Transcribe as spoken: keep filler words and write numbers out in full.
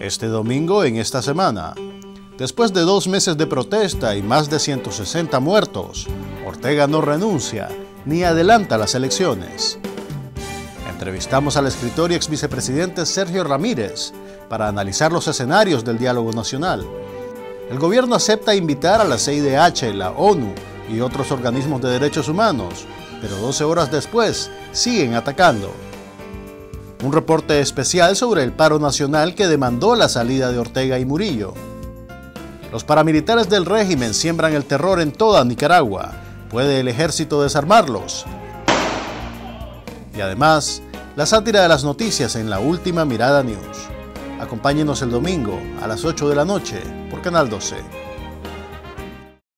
este domingo en esta semana. Después de dos meses de protesta y más de ciento sesenta muertos, Ortega no renuncia ni adelanta las elecciones. Entrevistamos al escritor y ex vicepresidente Sergio Ramírez para analizar los escenarios del diálogo nacional. El gobierno acepta invitar a la C I D H, la ONU y otros organismos de derechos humanos, pero doce horas después siguen atacando. Un reporte especial sobre el paro nacional que demandó la salida de Ortega y Murillo. Los paramilitares del régimen siembran el terror en toda Nicaragua. ¿Puede el ejército desarmarlos? Y además, la sátira de las noticias en La Última Mirada News. Acompáñenos el domingo a las ocho de la noche por Canal doce.